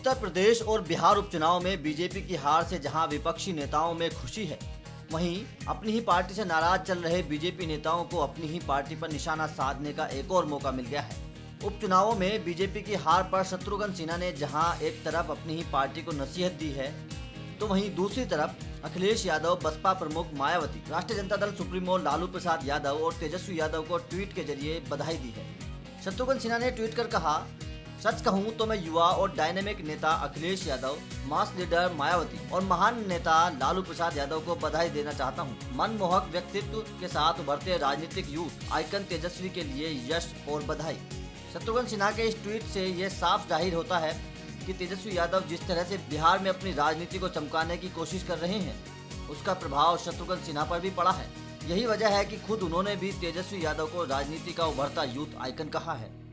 उत्तर प्रदेश और बिहार उपचुनाव में बीजेपी की हार से जहां विपक्षी नेताओं में खुशी है, वहीं अपनी ही पार्टी से नाराज चल रहे बीजेपी नेताओं को अपनी ही पार्टी पर निशाना साधने का एक और मौका मिल गया है। उपचुनावों में बीजेपी की हार पर शत्रुघ्न सिन्हा ने जहां एक तरफ अपनी ही पार्टी को नसीहत दी है, तो वहीं दूसरी तरफ अखिलेश यादव, बसपा प्रमुख मायावती, राष्ट्रीय जनता दल सुप्रीमो लालू प्रसाद यादव और तेजस्वी यादव को ट्वीट के जरिए बधाई दी है। शत्रुघ्न सिन्हा ने ट्वीट कर कहा, सच कहूं तो मैं युवा और डायनेमिक नेता अखिलेश यादव, मास लीडर मायावती और महान नेता लालू प्रसाद यादव को बधाई देना चाहता हूं। मनमोहक व्यक्तित्व के साथ उभरते राजनीतिक युवा आइकन तेजस्वी के लिए यश और बधाई। शत्रुघ्न सिन्हा के इस ट्वीट से यह साफ जाहिर होता है कि तेजस्वी यादव जिस तरह से बिहार में अपनी राजनीति को चमकाने की कोशिश कर रहे हैं, उसका प्रभाव शत्रुघ्न सिन्हा पर भी पड़ा है। यही वजह है कि खुद उन्होंने भी तेजस्वी यादव को राजनीति का उभरता यूथ आइकन कहा है।